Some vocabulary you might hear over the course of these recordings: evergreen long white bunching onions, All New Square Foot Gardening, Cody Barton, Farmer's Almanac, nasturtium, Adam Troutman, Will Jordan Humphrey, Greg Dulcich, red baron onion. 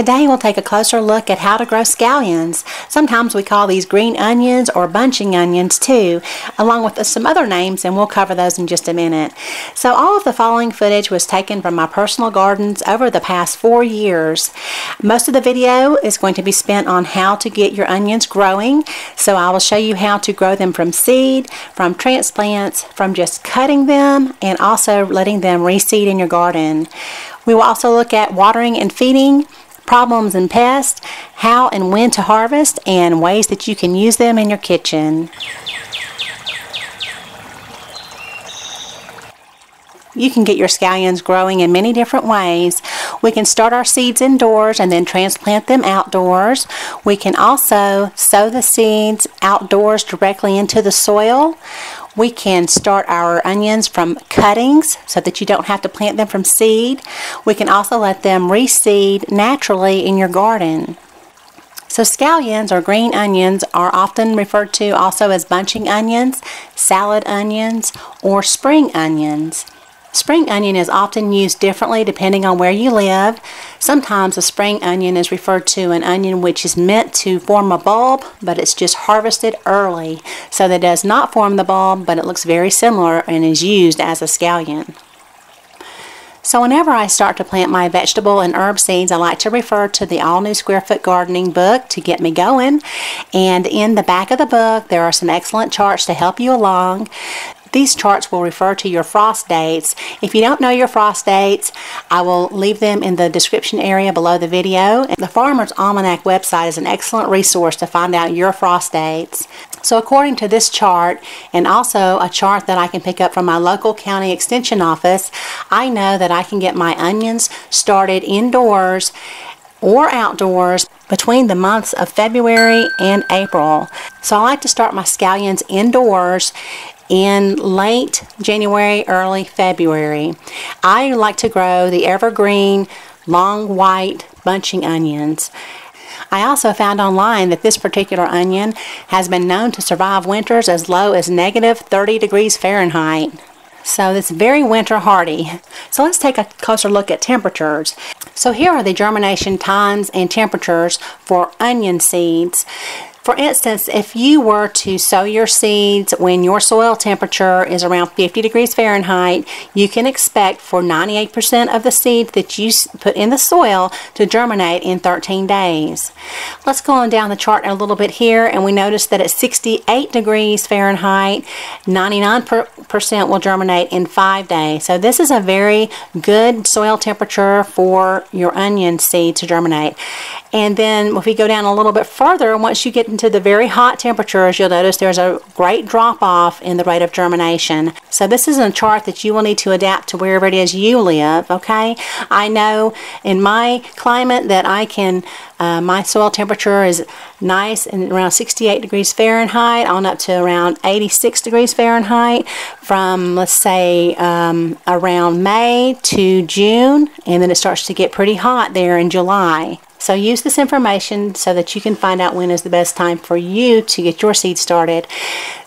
Today we'll take a closer look at how to grow scallions. Sometimes we call these green onions or bunching onions too, along with some other names, and we'll cover those in just a minute. So all of the following footage was taken from my personal gardens over the past 4 years. Most of the video is going to be spent on how to get your onions growing. So I will show you how to grow them from seed, from transplants, from just cutting them, and also letting them reseed in your garden. We will also look at watering and feeding, problems and pests, how and when to harvest, and ways that you can use them in your kitchen. You can get your scallions growing in many different ways. We can start our seeds indoors and then transplant them outdoors. We can also sow the seeds outdoors directly into the soil. We can start our onions from cuttings so that you don't have to plant them from seed. We can also let them reseed naturally in your garden. So scallions or green onions are often referred to also as bunching onions, salad onions, or spring onions. Spring onion is often used differently depending on where you live. Sometimes a spring onion is referred to an onion which is meant to form a bulb, but it's just harvested early. So that does not form the bulb, but it looks very similar and is used as a scallion. So whenever I start to plant my vegetable and herb seeds, I like to refer to the All New Square Foot Gardening book to get me going. And in the back of the book, there are some excellent charts to help you along. These charts will refer to your frost dates. If you don't know your frost dates, I will leave them in the description area below the video. And the Farmer's Almanac website is an excellent resource to find out your frost dates. So according to this chart, and also a chart that I can pick up from my local county extension office, I know that I can get my onions started indoors or outdoors between the months of February and April. So I like to start my scallions indoors in late January, early February. I like to grow the evergreen long white bunching onions. I also found online that this particular onion has been known to survive winters as low as -30°F. So it's very winter hardy. So let's take a closer look at temperatures. So here are the germination times and temperatures for onion seeds. For instance, if you were to sow your seeds when your soil temperature is around 50°F, you can expect for 98% of the seed that you put in the soil to germinate in 13 days. Let's go on down the chart a little bit here, and we notice that at 68°F, 99% will germinate in 5 days. So this is a very good soil temperature for your onion seed to germinate. And then if we go down a little bit further, once you get into the very hot temperatures, you'll notice there's a great drop off in the rate of germination. So this is a chart that you will need to adapt to wherever it is you live, okay? I know in my climate that I can, my soil temperature is nice and around 68°F on up to around 86°F from, let's say, around May to June, and then it starts to get pretty hot there in July. So use this information so that you can find out when is the best time for you to get your seed started.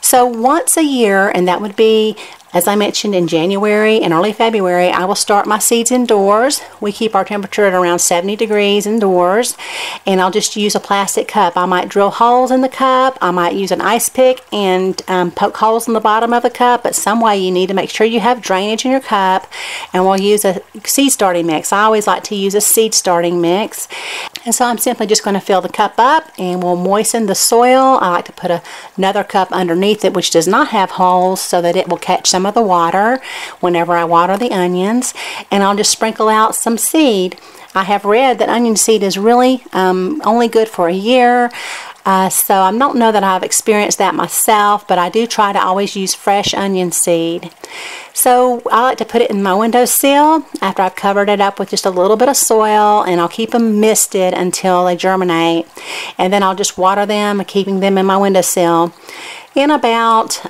So once a year, and that would be, as I mentioned, in January and early February, I will start my seeds indoors. We keep our temperature at around 70° indoors, and I'll just use a plastic cup. I might drill holes in the cup. I might use an ice pick and poke holes in the bottom of the cup, but some way you need to make sure you have drainage in your cup, and we'll use a seed starting mix. I always like to use a seed starting mix. And so I'm simply just going to fill the cup up, and we'll moisten the soil. I like to put another cup underneath it which does not have holes so that it will catch some of the water whenever I water the onions, and I'll just sprinkle out some seed. I have read that onion seed is really only good for a year. So I don't know that I've experienced that myself, but I do try to always use fresh onion seed. So I like to put it in my windowsill after I've covered it up with just a little bit of soil, and I'll keep them misted until they germinate. And then I'll just water them, keeping them in my windowsill. In about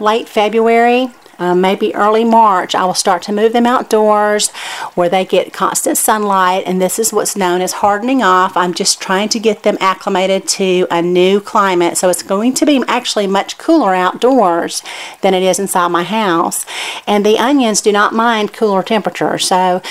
late February, maybe early March, I will start to move them outdoors where they get constant sunlight, and this is what's known as hardening off. I'm just trying to get them acclimated to a new climate, so it's going to be actually much cooler outdoors than it is inside my house, and the onions do not mind cooler temperatures. So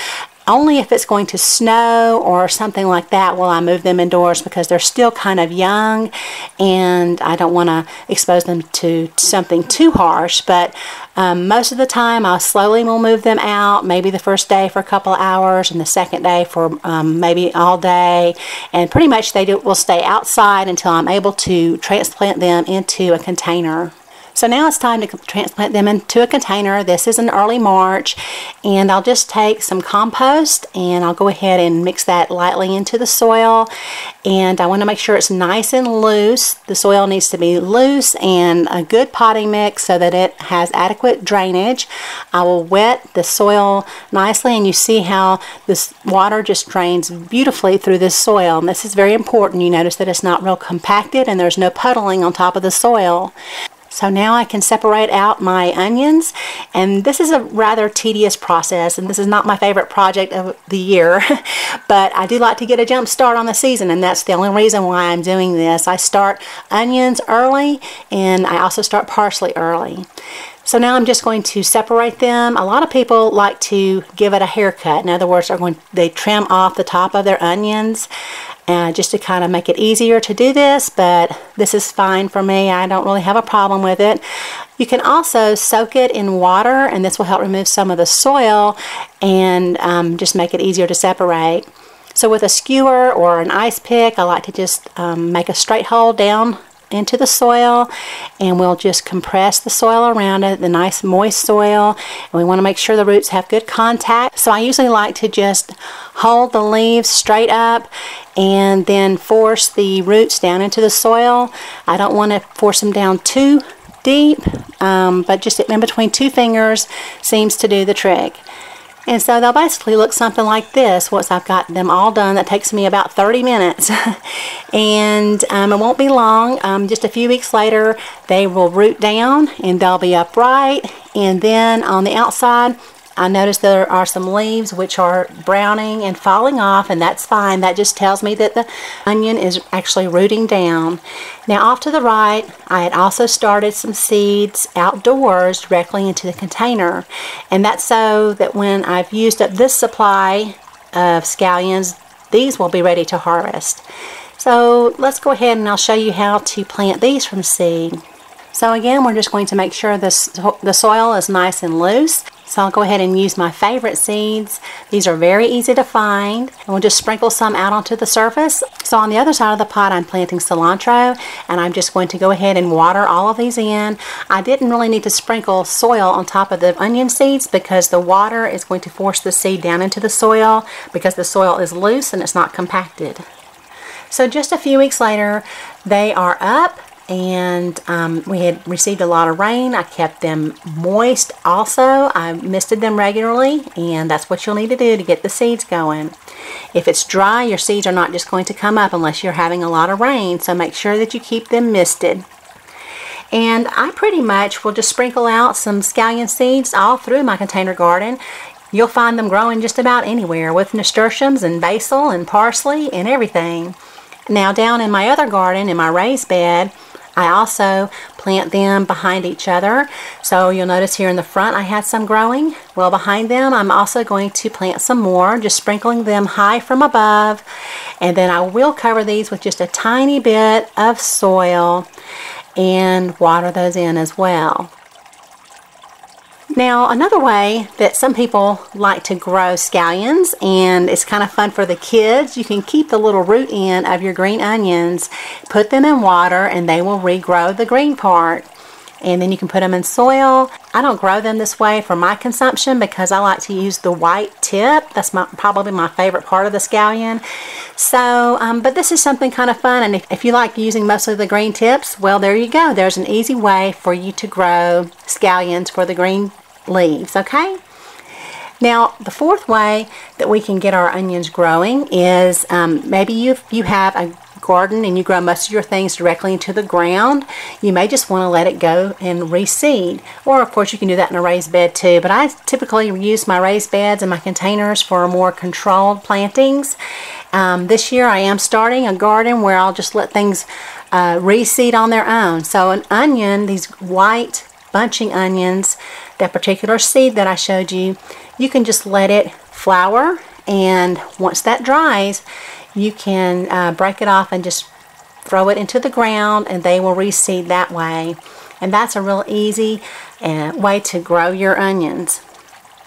Only if it's going to snow or something like that will I move them indoors, because they're still kind of young and I don't want to expose them to something too harsh. But most of the time I slowly will move them out, maybe the first day for a couple of hours and the second day for maybe all day, and pretty much they will stay outside until I'm able to transplant them into a container. So now it's time to transplant them into a container. This is in early March, and I'll just take some compost and I'll go ahead and mix that lightly into the soil, and I want to make sure it's nice and loose. The soil needs to be loose and a good potting mix so that it has adequate drainage. I will wet the soil nicely, and you see how this water just drains beautifully through this soil, and this is very important. You notice that it's not real compacted and there's no puddling on top of the soil. So now I can separate out my onions, and this is a rather tedious process, and this is not my favorite project of the year, but I do like to get a jump start on the season, and that's the only reason why I'm doing this. I start onions early, and I also start parsley early. So now I'm just going to separate them. A lot of people like to give it a haircut. In other words, they trim off the top of their onions just to kind of make it easier to do this, but this is fine for me. I don't really have a problem with it. You can also soak it in water, and this will help remove some of the soil and just make it easier to separate. So with a skewer or an ice pick, I like to just make a straight hole down into the soil, and we'll just compress the soil around it, the nice moist soil, and we want to make sure the roots have good contact. So I usually like to just hold the leaves straight up and then force the roots down into the soil. I don't want to force them down too deep, but just in between two fingers seems to do the trick. And so they'll basically look something like this once I've got them all done. That takes me about 30 minutes. And it won't be long. Just a few weeks later, they will root down and they'll be upright. And then on the outside, I noticed there are some leaves which are browning and falling off, and that's fine. That just tells me that the onion is actually rooting down. Now off to the right, I had also started some seeds outdoors directly into the container, and that's so that when I've used up this supply of scallions, these will be ready to harvest. So let's go ahead and I'll show you how to plant these from seed. So again, we're just going to make sure the soil is nice and loose. So I'll go ahead and use my favorite seeds. These are very easy to find. And we'll just sprinkle some out onto the surface. So on the other side of the pot, I'm planting cilantro, and I'm just going to go ahead and water all of these in. I didn't really need to sprinkle soil on top of the onion seeds because the water is going to force the seed down into the soil because the soil is loose and it's not compacted. So just a few weeks later, they are up. And we had received a lot of rain. I kept them moist also. I misted them regularly, and that's what you'll need to do to get the seeds going. If it's dry, your seeds are not just going to come up unless you're having a lot of rain, so make sure that you keep them misted. And I pretty much will just sprinkle out some scallion seeds all through my container garden. You'll find them growing just about anywhere, with nasturtiums and basil and parsley and everything. Now down in my other garden, in my raised bed, I also plant them behind each other. So you'll notice here in the front I had some growing. Well, behind them I'm also going to plant some more, just sprinkling them high from above. And then I will cover these with just a tiny bit of soil and water those in as well. Now, another way that some people like to grow scallions, and it's kind of fun for the kids, you can keep the little root end of your green onions, put them in water, and they will regrow the green part. And then you can put them in soil. I don't grow them this way for my consumption because I like to use the white tip. That's probably my favorite part of the scallion. So, but this is something kind of fun, and if you like using mostly the green tips, well, there you go. There's an easy way for you to grow scallions for the green leaves, okay? Now, the fourth way that we can get our onions growing is maybe you have a garden and you grow most of your things directly into the ground. You may just want to let it go and reseed, or of course you can do that in a raised bed too, but I typically use my raised beds and my containers for more controlled plantings. This year I am starting a garden where I'll just let things reseed on their own. So an onion, these white bunching onions, that particular seed that I showed you, you can just let it flower And once that dries, you can break it off and just throw it into the ground, and they will reseed that way. And that's a real easy way to grow your onions.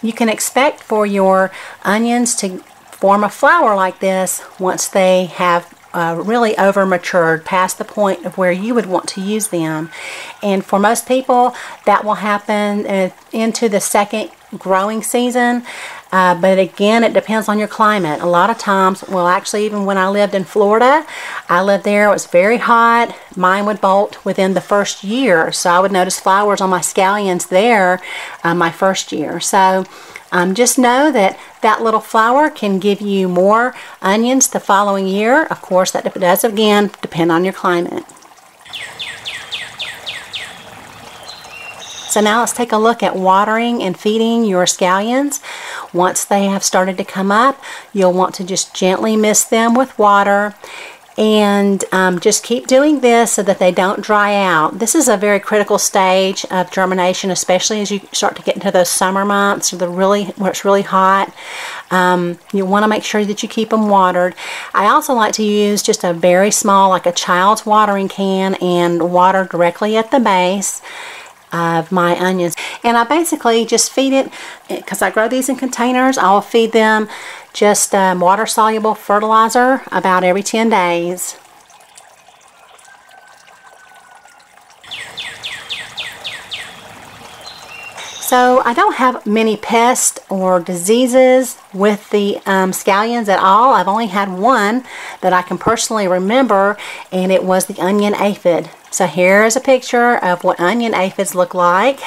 You can expect for your onions to form a flower like this once they have really over matured past the point of where you would want to use them. And for most people, that will happen into the second growing season. But again, it depends on your climate. A lot of times, well, actually, even when I lived in Florida, I lived there, it was very hot. Mine would bolt within the first year. So I would notice flowers on my scallions there my first year. So just know that that little flower can give you more onions the following year. Of course, that does, again, depend on your climate. So now let's take a look at watering and feeding your scallions. Once they have started to come up, you'll want to just gently mist them with water and just keep doing this so that they don't dry out. This is a very critical stage of germination, especially as you start to get into those summer months or where it's really hot. You want to make sure that you keep them watered. I also like to use just a very small, like a child's watering can, and water directly at the base of my onions. And I basically just feed it, because I grow these in containers, I'll feed them just water-soluble fertilizer about every 10 days. So I don't have many pests or diseases with the scallions at all. I've only had one that I can personally remember, and it was the onion aphid. So here is a picture of what onion aphids look like,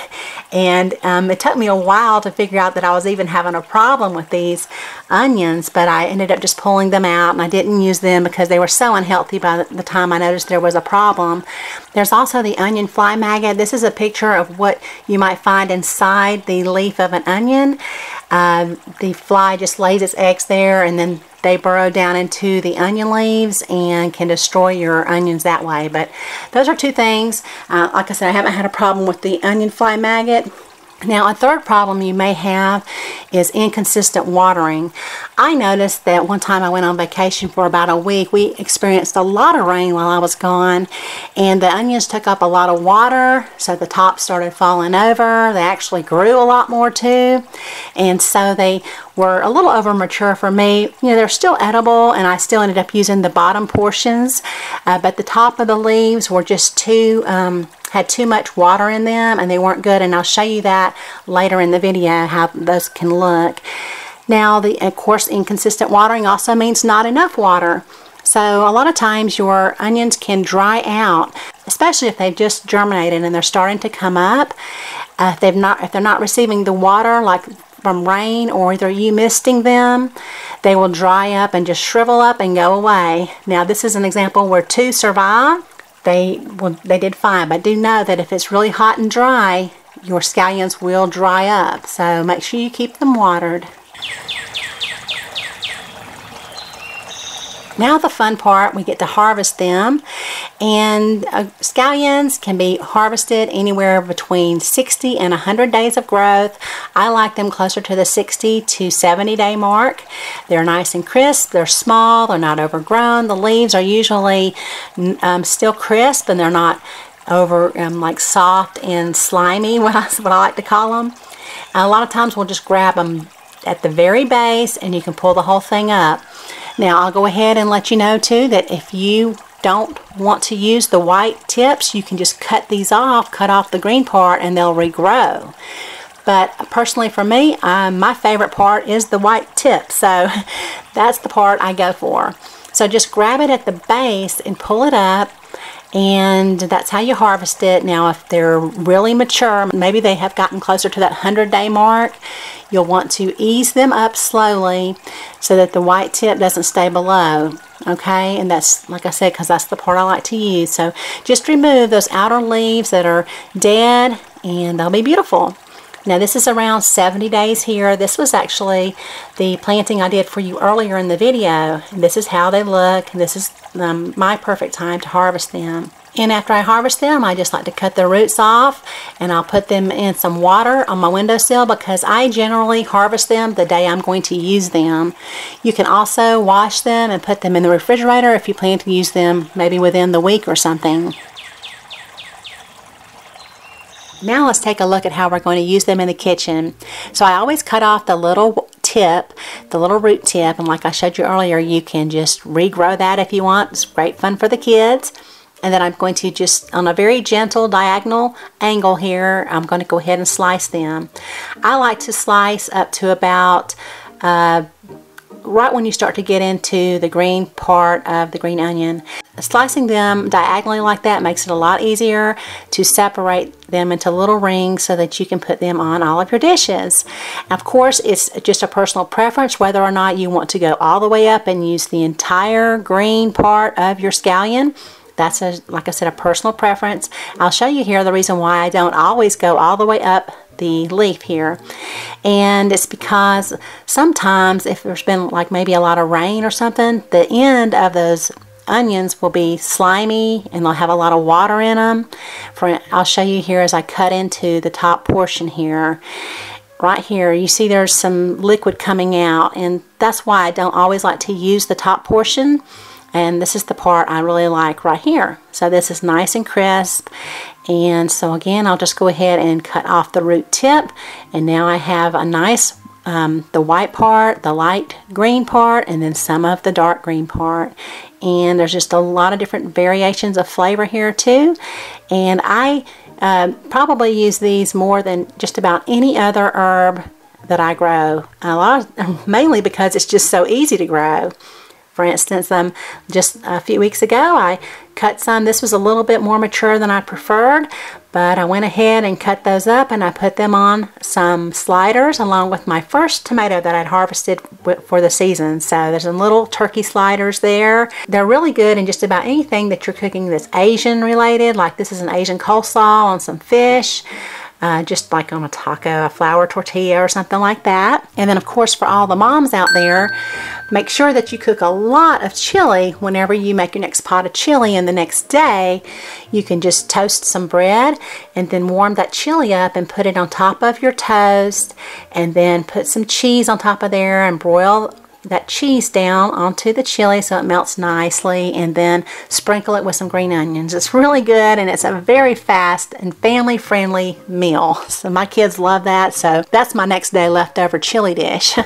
and it took me a while to figure out that I was even having a problem with these onions, but I ended up just pulling them out, and I didn't use them because they were so unhealthy by the time I noticed there was a problem. There's also the onion fly maggot. This is a picture of what you might find inside the leaf of an onion. The fly just lays its eggs there, and then they burrow down into the onion leaves and can destroy your onions that way. But those are two things. Like I said, I haven't had a problem with the onion fly maggot. Now, a third problem you may have is inconsistent watering. I noticed that one time I went on vacation for about a week. We experienced a lot of rain while I was gone, and the onions took up a lot of water, so the top started falling over. They actually grew a lot more too, and so they were a little over mature for me. You know, they're still edible, and I still ended up using the bottom portions, but the top of the leaves were just too had too much water in them, and they weren't good, and I'll show you that later in the video how those can look. Now, of course, inconsistent watering also means not enough water. So a lot of times your onions can dry out, especially if they've just germinated and they're starting to come up. If they're not receiving the water, like from rain or either you misting them, they will dry up and just shrivel up and go away. Now, this is an example where two survive. They did fine, but do know that if it's really hot and dry, your scallions will dry up. So make sure you keep them watered. Now the fun part, we get to harvest them, and scallions can be harvested anywhere between 60 and 100 days of growth. I like them closer to the 60 to 70 day mark. They're nice and crisp, they're small, they're not overgrown. The leaves are usually still crisp, and they're not over like soft and slimy, what I like to call them. A lot of times we'll just grab them at the very base, and you can pull the whole thing up. Now, I'll go ahead and let you know too that if you don't want to use the white tips, you can just cut these off, cut off the green part, and they'll regrow. But personally for me, my favorite part is the white tip, so that's the part I go for. So just grab it at the base and pull it up, and that's how you harvest it. Now, if they're really mature, maybe they have gotten closer to that 100-day mark, you'll want to ease them up slowly so that the white tip doesn't stay below, okay? And that's, like I said, because that's the part I like to use. So just remove those outer leaves that are dead, and they'll be beautiful. Now, this is around 70 days here. This was actually the planting I did for you earlier in the video. This is how they look, and this is my perfect time to harvest them. And after I harvest them, I just like to cut the roots off, and I'll put them in some water on my windowsill because I generally harvest them the day I'm going to use them. You can also wash them and put them in the refrigerator if you plan to use them maybe within the week or something. Now let's take a look at how we're going to use them in the kitchen. So I always cut off the little tip, the little root tip, and like I showed you earlier, you can just regrow that if you want. It's great fun for the kids. And then I'm going to just, on a very gentle diagonal angle here, I'm going to go ahead and slice them. I like to slice up to about right when you start to get into the green part of the green onion. Slicing them diagonally like that makes it a lot easier to separate them into little rings so that you can put them on all of your dishes. Of course, it's just a personal preference whether or not you want to go all the way up and use the entire green part of your scallion. That's, like I said, a personal preference. I'll show you here the reason why I don't always go all the way up the leaf here. And it's because sometimes if there's been like maybe a lot of rain or something, the end of those onions will be slimy and they'll have a lot of water in them. I'll show you here as I cut into the top portion here. Right here, you see there's some liquid coming out, and that's why I don't always like to use the top portion. And this is the part I really like right here. So this is nice and crisp. And so again, I'll just go ahead and cut off the root tip. And now I have a nice, the white part, the light green part, and then some of the dark green part. And there's just a lot of different variations of flavor here too. And I probably use these more than just about any other herb that I grow. A lot, mainly because it's just so easy to grow. For instance, just a few weeks ago, I cut some. This was a little bit more mature than I preferred, but I went ahead and cut those up, and I put them on some sliders along with my first tomato that I'd harvested for the season. So there's some little turkey sliders there. They're really good in just about anything that you're cooking that's Asian related. Like this is an Asian coleslaw on some fish. Just like on a taco, a flour tortilla or something like that. And then of course for all the moms out there, make sure that you cook a lot of chili whenever you make your next pot of chili, and the next day you can just toast some bread and then warm that chili up and put it on top of your toast, and then put some cheese on top of there and broil that cheese down onto the chili so it melts nicely, and then sprinkle it with some green onions. It's really good, and it's a very fast and family friendly meal. So my kids love that, so that's my next day leftover chili dish.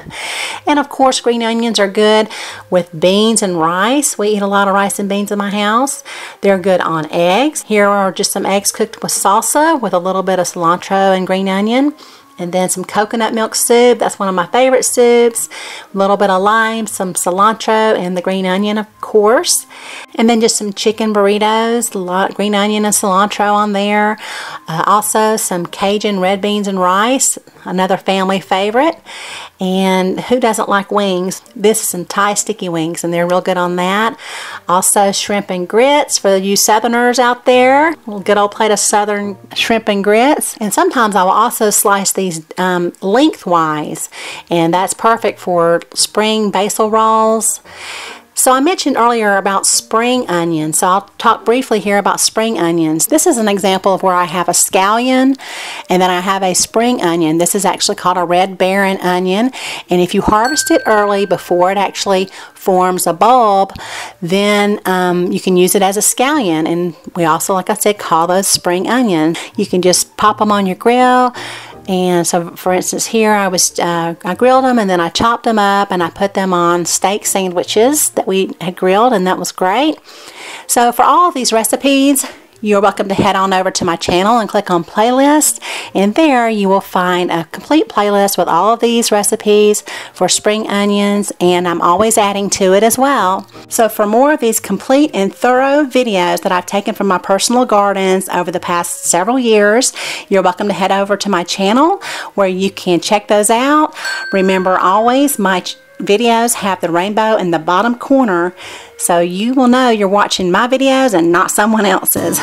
And of course green onions are good with beans and rice. We eat a lot of rice and beans in my house. They're good on eggs. Here are just some eggs cooked with salsa with a little bit of cilantro and green onion. And then some coconut milk soup. That's one of my favorite soups. A little bit of lime, some cilantro, and the green onion, of course. And then just some chicken burritos. A lot of green onion and cilantro on there. Also some Cajun red beans and rice. Another family favorite. And who doesn't like wings? This is some Thai sticky wings, and they're real good on that. Also shrimp and grits for you Southerners out there. A little good old plate of Southern shrimp and grits. And sometimes I will also slice these lengthwise, and that's perfect for spring basil rolls. So I mentioned earlier about spring onions, so I'll talk briefly here about spring onions. This is an example of where I have a scallion and then I have a spring onion. This is actually called a red baron onion, and if you harvest it early before it actually forms a bulb, then you can use it as a scallion. And we also, like I said, call those spring onions. You can just pop them on your grill. And so for instance here I grilled them, and then I chopped them up and I put them on steak sandwiches that we had grilled, and that was great. So for all of these recipes, you're welcome to head on over to my channel and click on playlist, and there you will find a complete playlist with all of these recipes for spring onions, and I'm always adding to it as well. So for more of these complete and thorough videos that I've taken from my personal gardens over the past several years, you're welcome to head over to my channel where you can check those out. Remember always, my videos have the rainbow in the bottom corner, so you will know you're watching my videos and not someone else's.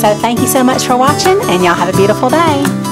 So thank you so much for watching, and y'all have a beautiful day.